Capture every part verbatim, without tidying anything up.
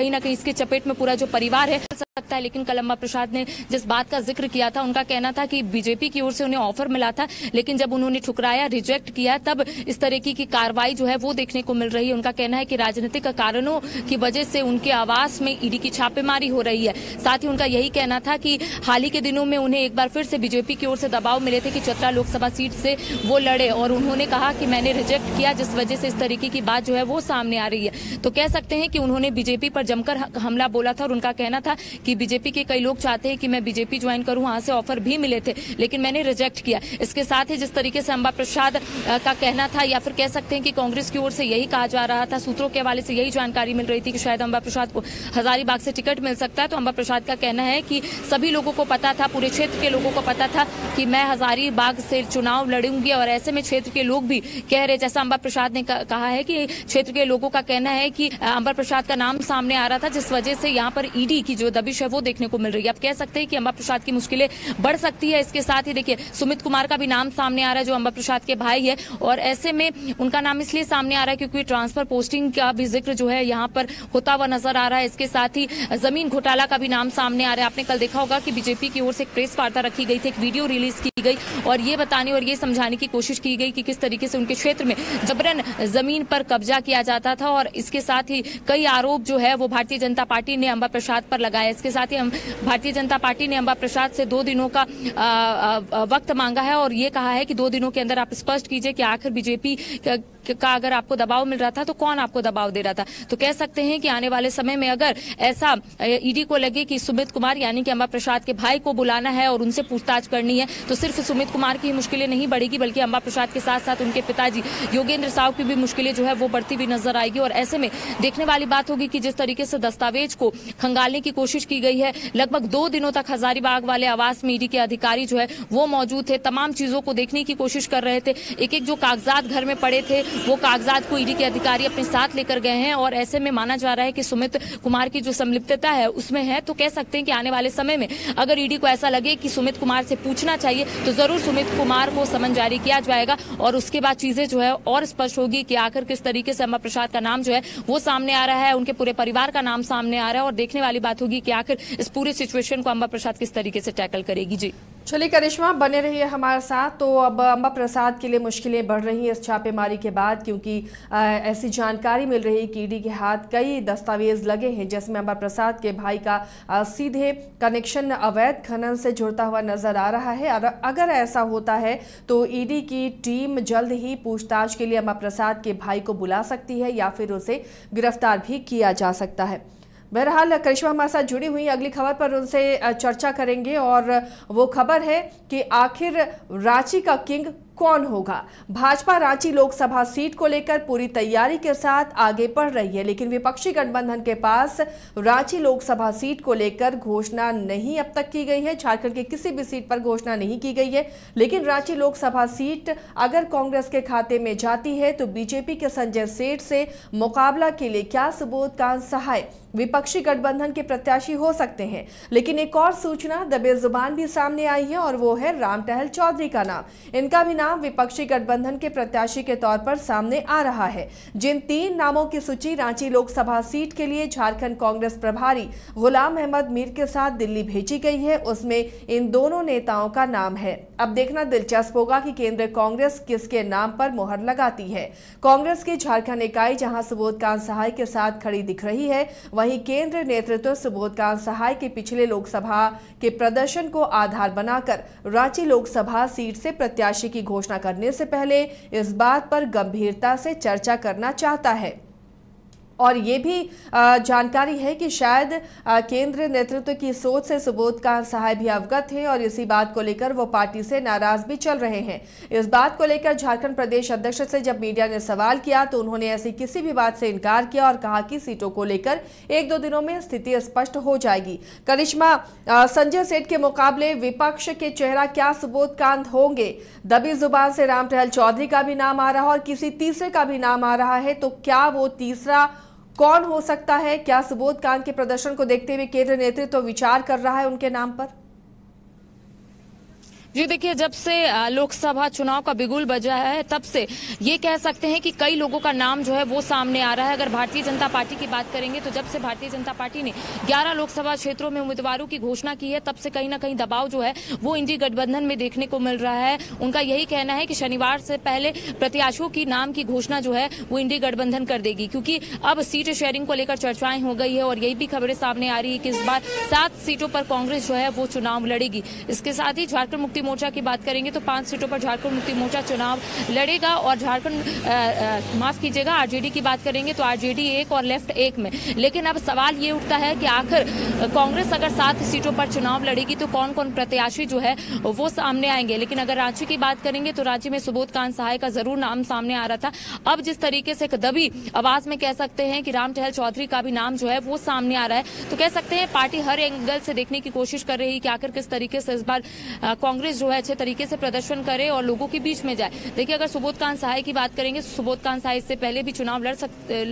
कहीं ना कहीं इसके चपेट में पूरा जो परिवार है सकता है। लेकिन कल अंबा प्रसाद ने जिस बात का जिक्र किया था, उनका कहना था कि बीजेपी की ओर से उन्हें ऑफर मिला था, लेकिन जब उन्होंने ठुकराया, रिजेक्ट किया, तब इस तरह की, की कार्रवाई जो है वो देखने को मिल रही है। उनका कहना है कि राजनीतिक कारणों की वजह से उनके आवास में ईडी की छापेमारी हो रही है। साथ ही उनका यही कहना था कि हाल ही के दिनों में उन्हें एक बार फिर से बीजेपी की ओर से दबाव मिले थे कि चतरा लोकसभा सीट से वो लड़े, और उन्होंने कहा कि मैंने रिजेक्ट किया, जिस वजह से इस तरीके की बात जो है वो सामने आ रही है। तो कह सकते हैं कि उन्होंने बीजेपी पर जमकर हमला बोला था, और उनका कहना था कि बीजेपी के कई लोग चाहते हैं कि मैं बीजेपी ज्वाइन करूं, वहां से ऑफर भी मिले थे, लेकिन मैंने रिजेक्ट किया। इसके साथ ही जिस तरीके से अंबा प्रसाद का कहना था, या फिर कह सकते हैं कि कांग्रेस की ओर से यही कहा जा रहा था, सूत्रों के हवाले से यही जानकारी मिल रही थी कि शायद अंबा प्रसाद को हजारीबाग से टिकट मिल सकता है। तो अंबा प्रसाद का कहना है कि सभी लोगों को पता था, पूरे क्षेत्र के लोगों को पता था कि मैं हजारीबाग से चुनाव लड़ूंगी, और ऐसे में क्षेत्र के लोग भी कह रहे, जैसा अंबा प्रसाद ने कहा है कि क्षेत्र के लोगों का कहना है कि अंबा प्रसाद का नाम सामने आ रहा था, जिस वजह से यहाँ पर ईडी की जो दबिश है वो देखने को मिल रही है। आप कह सकते हैं कि अंबा प्रसाद की मुश्किलें बढ़ सकती है। इसके साथ ही देखिए सुमित कुमार का भी नाम सामने आ रहा है, जो अंबा प्रसाद के भाई है, और ऐसे में उनका नाम इसलिए सामने आ रहा है क्योंकि ट्रांसफर पोस्टिंग का भी जिक्र जो है यहाँ पर होता हुआ नजर आ रहा है। इसके साथ ही जमीन घोटाला का भी नाम सामने आ रहा है। आपने कल देखा होगा कि बीजेपी की ओर से एक प्रेस वार्ता रखी गई थी, एक वीडियो रिलीज की गई, और ये बताने और ये समझाने की कोशिश की गई कि किस तरीके से उनके क्षेत्र में जबरन जमीन पर कब्जा किया जाता था, और इसके साथ ही कई आरोप जो है वो भारतीय जनता पार्टी ने अंबा प्रसाद पर लगाया। इसके साथ ही हम भारतीय जनता पार्टी ने अंबा प्रसाद से दो दिनों का आ, आ, वक्त मांगा है, और ये कहा है कि दो दिनों के अंदर आप स्पष्ट कीजिए कि आखिर बीजेपी का अगर आपको दबाव मिल रहा था तो कौन आपको दबाव दे रहा था। तो कह सकते हैं कि आने वाले समय में अगर ऐसा ईडी को लगे कि सुमित कुमार यानी कि अंबा प्रसाद के भाई को बुलाना है और उनसे पूछताछ करनी है, तो सिर्फ सुमित कुमार की मुश्किलें नहीं बढ़ेगी, बल्कि अंबा प्रसाद के साथ साथ उनके पिताजी योगेंद्र साहु की भी मुश्किलें जो है वो बढ़ती हुई नजर आएगी। और ऐसे में देखने वाली बात होगी कि जिस तरीके से दस्तावेज को खंगालने की कोशिश की गई है, लगभग दो दिनों तक हजारीबाग वाले आवास में ईडी के अधिकारी जो है वो मौजूद थे, तमाम चीजों को देखने की कोशिश कर रहे थे। एक एक जो कागजात घर में पड़े थे वो कागजात को ईडी के अधिकारी अपने साथ लेकर गए हैं, और ऐसे में माना जा रहा है कि सुमित कुमार की जो संलिप्तता है उसमें है। तो कह सकते हैं कि आने वाले समय में अगर ईडी को ऐसा लगे कि सुमित कुमार से पूछना चाहिए, तो जरूर सुमित कुमार को समन जारी किया जाएगा, और उसके बाद चीजें जो है और स्पष्ट होगी कि आखिर किस तरीके से अंबा प्रसाद का नाम जो है वो सामने आ रहा है, उनके पूरे परिवार का नाम सामने आ रहा है, और देखने वाली बात होगी कि आखिर इस पूरे सिचुएशन को अंबा प्रसाद किस तरीके से टैकल करेगी। जी चलिए करिश्मा, बने रहिए हमारे साथ। तो अब अंबा प्रसाद के लिए मुश्किलें बढ़ रही हैं इस छापेमारी के बाद, क्योंकि ऐसी जानकारी मिल रही है कि ईडी के हाथ कई दस्तावेज लगे हैं, जिसमें अंबा प्रसाद के भाई का सीधे कनेक्शन अवैध खनन से जुड़ता हुआ नजर आ रहा है। और अगर ऐसा होता है तो ईडी की टीम जल्द ही पूछताछ के लिए अंबा प्रसाद के भाई को बुला सकती है, या फिर उसे गिरफ्तार भी किया जा सकता है। बहरहाल करिश्मा हमारे साथ जुड़ी हुई, अगली खबर पर उनसे चर्चा करेंगे, और वो खबर है कि आखिर रांची का किंग कौन होगा। भाजपा रांची लोकसभा सीट को लेकर पूरी तैयारी के साथ आगे बढ़ रही है, लेकिन विपक्षी गठबंधन के पास रांची लोकसभा सीट को लेकर घोषणा नहीं अब तक की गई है। झारखंड की किसी भी सीट पर घोषणा नहीं की गई है, लेकिन रांची लोकसभा सीट अगर कांग्रेस के खाते में जाती है तो बीजेपी के संजय सेठ से मुकाबला के लिए क्या सुबोधकांत सहाय विपक्षी गठबंधन के प्रत्याशी हो सकते हैं। लेकिन एक और सूचना दबे जुबान भी सामने आई है, और वो है राम टहल चौधरी का नाम। इनका भी नाम विपक्षी गठबंधन के प्रत्याशी के तौर पर सामने आ रहा है। जिन तीन नामों की सूची रांची लोकसभा सीट के लिए झारखंड कांग्रेस प्रभारी गुलाम अहमद मीर के साथ दिल्ली भेजी गई है, उसमें इन दोनों नेताओं का नाम है। अब देखना दिलचस्प होगा कि केंद्र कांग्रेस किसके नाम पर मोहर लगाती है। कांग्रेस की झारखंड इकाई जहां सुबोधकांत सहाय के साथ खड़ी दिख रही है, वहीं केंद्र नेतृत्व सुबोधकांत सहाय के पिछले लोकसभा के प्रदर्शन को आधार बनाकर रांची लोकसभा सीट से प्रत्याशी की घोषणा करने से पहले इस बात पर गंभीरता से चर्चा करना चाहता है। और ये भी जानकारी है कि शायद केंद्र नेतृत्व की सोच से सुबोधकांत सहाय भी अवगत हैं, और इसी बात को लेकर वो पार्टी से नाराज भी चल रहे हैं। इस बात को लेकर झारखंड प्रदेश अध्यक्ष से जब मीडिया ने सवाल किया तो उन्होंने ऐसी किसी भी बात से इनकार किया और कहा कि सीटों को लेकर एक दो दिनों में स्थिति स्पष्ट हो जाएगी। करिश्मा, संजय सेठ के मुकाबले विपक्ष के चेहरा क्या सुबोधकांत होंगे? दबी जुबान से राम टहल चौधरी का भी नाम आ रहा है और किसी तीसरे का भी नाम आ रहा है, तो क्या वो तीसरा कौन हो सकता है? क्या सुबोधकांत के प्रदर्शन को देखते हुए केंद्र नेतृत्व तो विचार कर रहा है उनके नाम पर? जी देखिए, जब से लोकसभा चुनाव का बिगुल बजा है तब से ये कह सकते हैं कि कई लोगों का नाम जो है वो सामने आ रहा है। अगर भारतीय जनता पार्टी की बात करेंगे तो जब से भारतीय जनता पार्टी ने ग्यारह लोकसभा क्षेत्रों में उम्मीदवारों की घोषणा की है तब से कहीं ना कहीं दबाव जो है वो इंडी गठबंधन में देखने को मिल रहा है। उनका यही कहना है कि शनिवार से पहले प्रत्याशियों की नाम की घोषणा जो है वो इंडी गठबंधन कर देगी, क्योंकि अब सीट शेयरिंग को लेकर चर्चाएं हो गई है और यही भी खबरें सामने आ रही है कि इस बार सात सीटों पर कांग्रेस जो है वो चुनाव लड़ेगी। इसके साथ ही झारखंड मुक्ति मोर्चा की बात करेंगे तो पांच सीटों पर झारखंड मुक्ति मोर्चा चुनाव लड़ेगा और झारखंड माफ कीजिएगा आरजेडी की बात करेंगे तो आरजेडी एक और लेफ्ट एक में। लेकिन अब सवाल ये उठता है कि आखिर कांग्रेस अगर सात सीटों पर चुनाव लड़ेगी तो कौन कौन प्रत्याशी जो है वो सामने आएंगे। लेकिन अगर रांची की बात करेंगे तो रांची में सुबोधकांत सहाय का जरूर नाम सामने आ रहा था। अब जिस तरीके से दबी आवाज में कह सकते हैं कि राम टहल चौधरी का भी नाम जो है वो सामने आ रहा है, तो कह सकते हैं पार्टी हर एंगल से देखने की कोशिश कर रही है कि आखिर किस तरीके से इस बार कांग्रेस जो है अच्छे तरीके से प्रदर्शन करे और लोगों के बीच में जाए। देखिए, अगर सुबोधकांत सहाय की बात करेंगे तो सुबोधकांत सहाय इससे पहले भी चुनाव लड़ सकते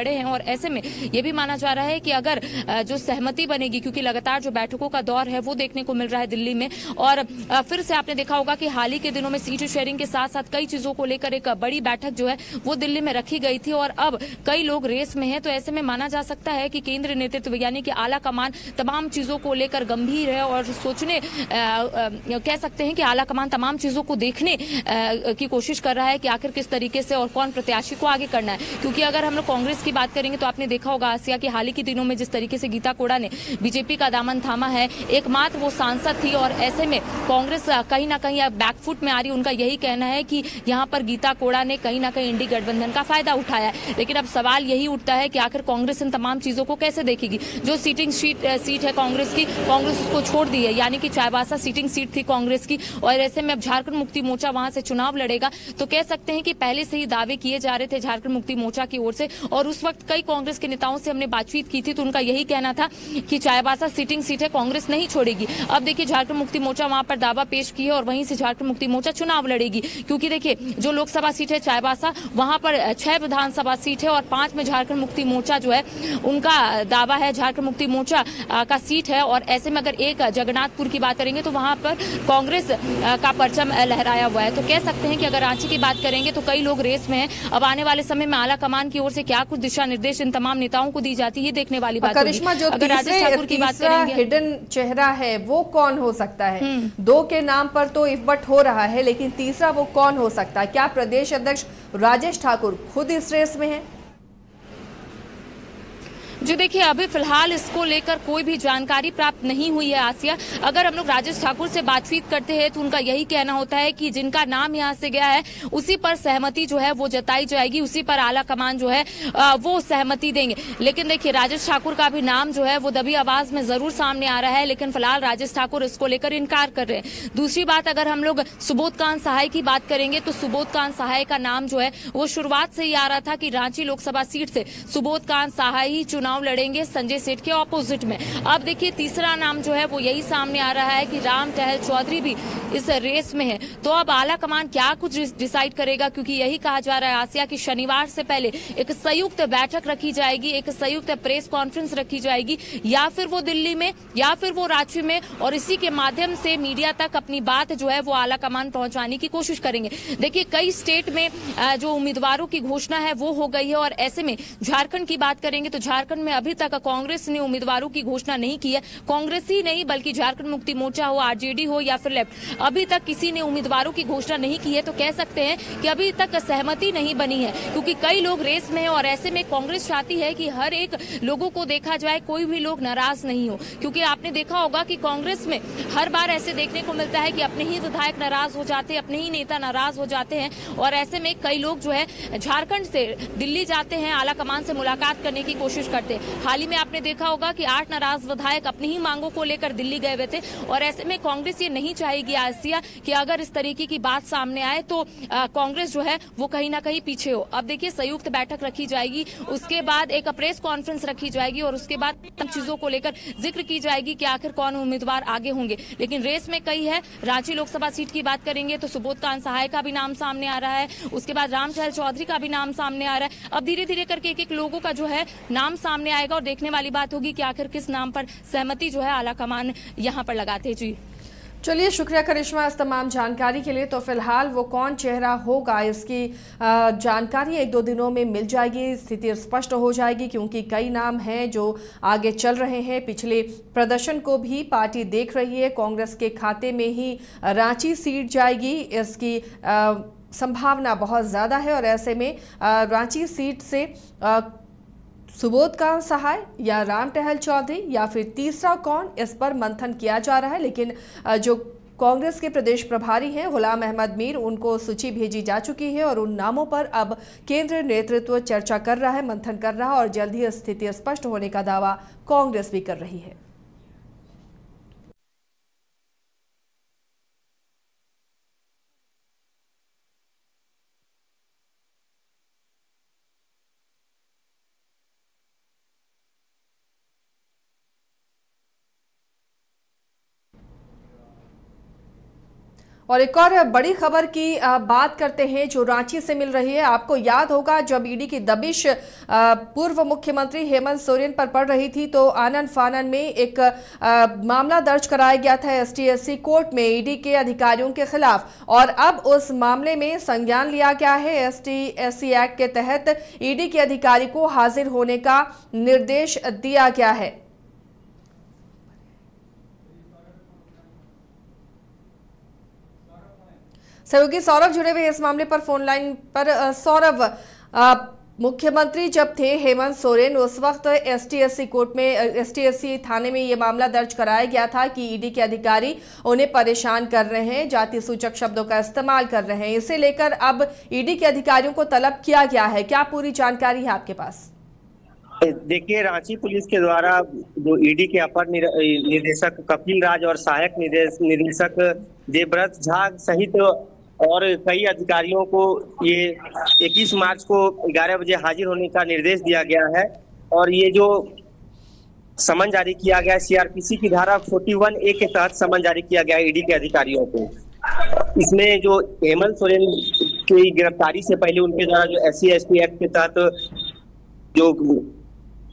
लड़े हैं और ऐसे में यह भी माना जा रहा है कि अगर जो सहमति बनेगी, क्योंकि लगातार जो बैठकों का दौर है वो देखने को मिल रहा है दिल्ली में और फिर से आपने देखा होगा कि हाल ही के दिनों में सीट शेयरिंग के साथ साथ कई चीजों को लेकर एक बड़ी बैठक जो है वो दिल्ली में रखी गई थी और अब कई लोग रेस में हैं। तो ऐसे में माना जा सकता है कि केंद्रीय नेतृत्व यानी कि आला कमान तमाम चीजों को लेकर गंभीर है और सोचने आ, आ, कह सकते हैं कि आला कमान तमाम चीजों को देखने आ, की कोशिश कर रहा है कि आखिर किस तरीके से और कौन प्रत्याशी को आगे करना है। क्योंकि अगर हम लोग कांग्रेस की बात करेंगे तो आपने देखा होगा आसिया कि हाल ही के दिनों में जिस तरीके से गीता कोड़ा ने बीजेपी का दामन थामा है, एकमात्र वो सांसद थी और ऐसे में कांग्रेस कहीं ना कहीं बैकफुट में आ रही। उनका यही कहना है कि यहाँ पर गीता कोड़ा ने कहीं ना कहीं इंडी गठबंधन का फायदा उठाया है। लेकिन अब सवाल यही उठता है कि आखिर कांग्रेस इन तमाम चीजों को कैसे देखेगी। जो सीटिंग सीट सीट है कांग्रेस की, कांग्रेस उसको छोड़ दी है, यानी कि चाईबासा सीटिंग सीट थी कांग्रेस की और ऐसे में अब झारखंड मुक्ति मोर्चा वहां से चुनाव लड़ेगा। तो कह सकते हैं कि पहले से ही दावे किए जा रहे थे झारखंड मुक्ति मोर्चा की ओर से और उस वक्त कई कांग्रेस के नेताओं से हमने बातचीत की थी तो उनका यही कहना था कि चाईबासा सीटिंग सीट है, कांग्रेस नहीं छोड़ेगी। अब देखिए, झारखंड मुक्ति मोर्चा वहां पर दावा पेश किया और वहीं से झारखंड मुक्ति मोर्चा चुनाव लड़ेगी, क्योंकि देखिए जो लोकसभा सीट है चाईबासा वहां पर छह विधानसभा सीट है और पांच में झारखंड मुक्ति मोर्चा जो है उनका दावा है, झारखंड मुक्ति मोर्चा का सीट है और ऐसे में अगर एक जगन्नाथपुर की बात करेंगे तो वहां पर कांग्रेस का परचम लहराया हुआ है। तो कह सकते हैं कि अगर रांची की बात करेंगे तो कई लोग रेस में हैं। अब आने वाले समय में आला कमान की ओर से क्या कुछ दिशा निर्देश इन तमाम नेताओं को दी जाती है, ये देखने वाली बात होगी। अगर राजेश ठाकुर की बात करेंगे, हिडन चेहरा है वो कौन हो सकता है? दो के नाम पर तो इफबट हो रहा है, लेकिन तीसरा वो कौन हो सकता है? क्या प्रदेश अध्यक्ष राजेश ठाकुर खुद इस रेस में है? जी देखिए, अभी फिलहाल इसको लेकर कोई भी जानकारी प्राप्त नहीं हुई है आसिया। अगर हम लोग राजेश ठाकुर से बातचीत करते हैं तो उनका यही कहना होता है कि जिनका नाम यहाँ से गया है उसी पर सहमति जो है वो जताई जाएगी, उसी पर आला कमान जो है वो सहमति देंगे। लेकिन देखिए, राजेश ठाकुर का भी नाम जो है वो दबी आवाज में जरूर सामने आ रहा है, लेकिन फिलहाल राजेश ठाकुर इसको लेकर इनकार कर रहे हैं। दूसरी बात, अगर हम लोग सुबोधकांत सहाय की बात करेंगे तो सुबोधकांत सहाय का नाम जो है वो शुरुआत से ही आ रहा था कि रांची लोकसभा सीट से सुबोधकांत सहाय ही चुनाव लड़ेंगे संजय सेठ के ऑपोजिट में। अब देखिए, तीसरा नाम जो है वो यही सामने आ रहा है कि राम टहल चौधरी भी इस रेस में है। तो अब आला कमान क्या कुछ डिसाइड करेगा, क्योंकि यही कहा जा रहा है आसिया कि शनिवार से पहले एक संयुक्त बैठक रखी जाएगी, एक संयुक्त प्रेस कॉन्फ्रेंस रखी जाएगी, या फिर वो दिल्ली में या फिर वो रांची में, और इसी के माध्यम से मीडिया तक अपनी बात जो है वो आला कमान पहुंचाने की कोशिश करेंगे। देखिए, कई स्टेट में जो उम्मीदवारों की घोषणा है वो हो गई है और ऐसे में झारखंड की बात करेंगे तो झारखंड में अभी तक कांग्रेस ने उम्मीदवारों की घोषणा नहीं की है। कांग्रेस ही नहीं बल्कि झारखंड मुक्ति मोर्चा हो, आरजेडी हो या फिर लेफ्ट, अभी तक किसी ने उम्मीदवारों की घोषणा नहीं की है। तो कह सकते हैं कि अभी तक सहमति नहीं बनी है, क्योंकि कई लोग रेस में हैं और ऐसे में कांग्रेस चाहती है कि हर एक लोगों को देखा जाए, कोई भी लोग नाराज नहीं हो। क्योंकि आपने देखा होगा कि कांग्रेस में हर बार ऐसे देखने को मिलता है कि अपने ही विधायक नाराज हो जाते हैं, अपने ही नेता नाराज हो जाते हैं और ऐसे में कई लोग जो है झारखंड से दिल्ली जाते हैं, आला कमान से मुलाकात करने की कोशिश। हाल ही में आपने देखा होगा कि आठ नाराज विधायक अपनी ही मांगों को लेकर दिल्ली गए हुए थे और ऐसे में कांग्रेस ये नहीं चाहेगी आसिया कि अगर इस तरीके की बात सामने आए तो कांग्रेस जो है वो कहीं ना कहीं पीछे हो। अब देखिए, संयुक्त बैठक रखी जाएगी, उसके बाद एक प्रेस कॉन्फ्रेंस रखी जाएगी और उसके बाद चीजों को लेकर जिक्र की जाएगी कि आखिर कौन उम्मीदवार आगे होंगे। लेकिन रेस में कई है। रांची लोकसभा सीट की बात करेंगे तो सुबोधकांत सहाय का भी नाम सामने आ रहा है, उसके बाद राम टहल चौधरी का भी नाम सामने आ रहा है। अब धीरे धीरे करके एक एक लोगों का जो है नाम सामने आएगा और देखने वाली बात होगी कि आखिर किस नाम पर सहमति जो है आला कमान यहाँ पर लगाते। जी चलिए शुक्रिया करिश्मा इस तमाम जानकारी के लिए। तो फिलहाल वो कौन चेहरा होगा इसकी जानकारी एक दो दिनों में मिल जाएगी, स्थिति स्पष्ट हो जाएगी, क्योंकि कई नाम हैं जो आगे चल रहे हैं। पिछले प्रदर्शन को भी पार्टी देख रही है, कांग्रेस के खाते में ही रांची सीट जाएगी, इसकी आ, संभावना बहुत ज़्यादा है। और ऐसे में आ, रांची सीट से आ, सुबोधकांत सहाय या राम टहल चौधरी या फिर तीसरा कौन, इस पर मंथन किया जा रहा है। लेकिन जो कांग्रेस के प्रदेश प्रभारी हैं गुलाम अहमद मीर, उनको सूची भेजी जा चुकी है और उन नामों पर अब केंद्रीय नेतृत्व चर्चा कर रहा है, मंथन कर रहा है और जल्द ही स्थिति स्पष्ट होने का दावा कांग्रेस भी कर रही है। और एक और बड़ी खबर की बात करते हैं जो रांची से मिल रही है। आपको याद होगा जब ईडी की दबिश पूर्व मुख्यमंत्री हेमंत सोरेन पर पड़ रही थी तो आनन फानन में एक मामला दर्ज कराया गया था एसटीएससी कोर्ट में ईडी के अधिकारियों के खिलाफ। और अब उस मामले में संज्ञान लिया गया है। एसटीएससी एक्ट के तहत ईडी के अधिकारी को हाजिर होने का निर्देश दिया गया है। सहयोगी सौरभ जुड़े हुए इस मामले पर फोन लाइन पर। सौरभ, मुख्यमंत्री जब थे हेमंत सोरेन, उस वक्त एसटीएससी कोर्ट में, एसटीएससी थाने में ये मामला दर्ज कराया गया था कि ईडी के अधिकारी उन्हें परेशान कर रहे हैं, जाति सूचक शब्दों का इस्तेमाल कर रहे हैं। इसे लेकर अब ईडी के अधिकारियों को तलब किया गया है। क्या पूरी जानकारी है आपके पास? देखिए, रांची पुलिस के द्वारा जो ईडी के अपर निदेशक कपिल राज और सहायक निदेशक देव्रत झा सहित और कई अधिकारियों को ये इक्कीस मार्च को ग्यारह बजे हाजिर होने का निर्देश दिया गया है। और ये जो समन जारी किया गया सीआरपीसी की धारा इकतालीस ए के तहत समन जारी किया गया ईडी के अधिकारियों को। इसमें जो हेमंत सोरेन की गिरफ्तारी से पहले उनके द्वारा जो एससी एसटी एक्ट के तहत जो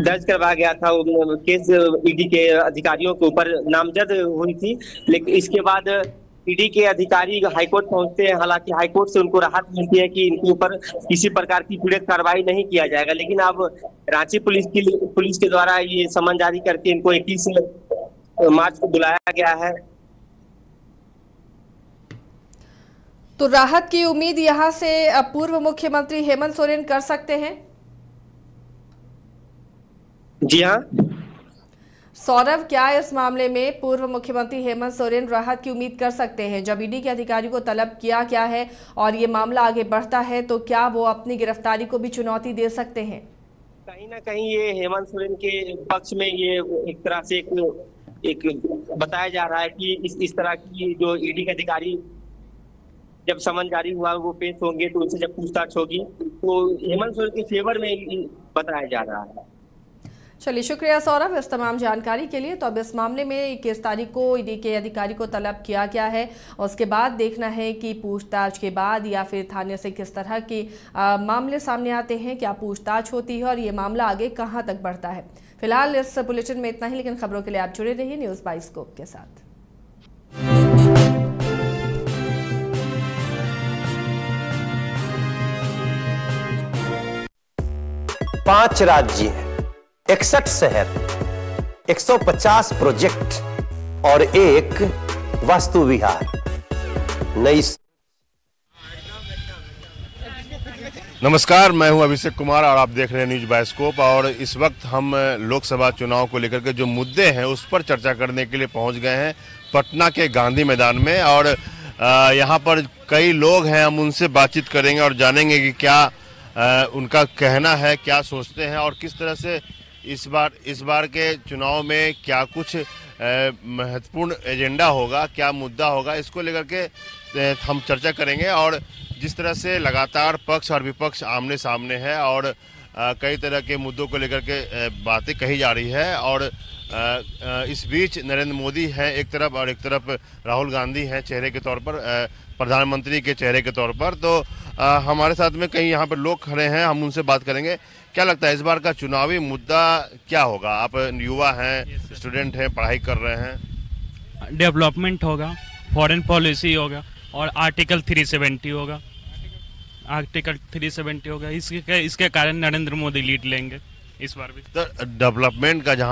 दर्ज करवाया गया था वो केस ईडी के अधिकारियों के ऊपर नामजद हुई थी, लेकिन इसके बाद ईडी के अधिकारी हाईकोर्ट पहुंचते हैं। हालांकि हाईकोर्ट से उनको राहत मिलती है कि इनके ऊपर किसी प्रकार की पीड़ित कार्रवाई नहीं किया जाएगा, लेकिन अब रांची पुलिस की पुलिस के द्वारा ये समन जारी करके इनको इक्कीस मार्च को बुलाया गया है। तो राहत की उम्मीद यहाँ से पूर्व मुख्यमंत्री हेमंत सोरेन कर सकते हैं? जी हाँ सौरभ, क्या इस मामले में पूर्व मुख्यमंत्री हेमंत सोरेन राहत की उम्मीद कर सकते हैं? जब ईडी के अधिकारी को तलब किया गया है और ये मामला आगे बढ़ता है तो क्या वो अपनी गिरफ्तारी को भी चुनौती दे सकते हैं? कहीं ना कहीं ये हेमंत सोरेन के पक्ष में ये एक तरह से एक, एक बताया जा रहा है कि इस इस तरह की जो ईडी के अधिकारी जब समन जारी हुआ वो पेश होंगे तो उनसे जब पूछताछ होगी तो हेमंत सोरेन के फेवर में बताया जा रहा है। चलिए शुक्रिया सौरभ इस तमाम जानकारी के लिए। तो अब इस मामले में इक्कीस तारीख को ईडी के अधिकारी को तलब किया गया है। उसके बाद देखना है कि पूछताछ के बाद या फिर थाने से किस तरह के मामले सामने आते हैं, क्या पूछताछ होती है और ये मामला आगे कहां तक बढ़ता है। फिलहाल इस बुलेटिन में इतना ही, लेकिन खबरों के लिए आप जुड़े रहिए न्यूज़ बाइस्कोप के साथ। पांच राज्य, इकसठ शहर, एक सौ पचास प्रोजेक्ट और एक वास्तु विहार। नई। नमस्कार, मैं हूं अभिषेक कुमार और आप देख रहे हैं न्यूज बाइस्कोप। और इस वक्त हम लोकसभा चुनाव को लेकर के जो मुद्दे हैं उस पर चर्चा करने के लिए पहुंच गए हैं पटना के गांधी मैदान में। और यहां पर कई लोग हैं, हम उनसे बातचीत करेंगे और जानेंगे कि क्या उनका कहना है, क्या सोचते हैं और किस तरह से इस बार इस बार के चुनाव में क्या कुछ महत्वपूर्ण एजेंडा होगा, क्या मुद्दा होगा, इसको लेकर के हम चर्चा करेंगे। और जिस तरह से लगातार पक्ष और विपक्ष आमने सामने है और कई तरह के मुद्दों को लेकर के बातें कही जा रही है। और इस बीच नरेंद्र मोदी हैं एक तरफ और एक तरफ राहुल गांधी हैं चेहरे के तौर पर, प्रधानमंत्री के चेहरे के तौर पर। तो हमारे साथ में कई यहाँ पर लोग खड़े हैं, हम उनसे बात करेंगे। क्या लगता है इस बार का चुनावी मुद्दा क्या होगा? आप युवा हैं, स्टूडेंट हैं, पढ़ाई कर रहे हैं। डेवलपमेंट होगा, फॉरेन पॉलिसी होगा और आर्टिकल तीन सौ सत्तर होगा, आर्टिकल तीन सौ सत्तर होगा, इसके इसके कारण नरेंद्र मोदी लीड लेंगे इस बार भी। डेवलपमेंट का जहाँ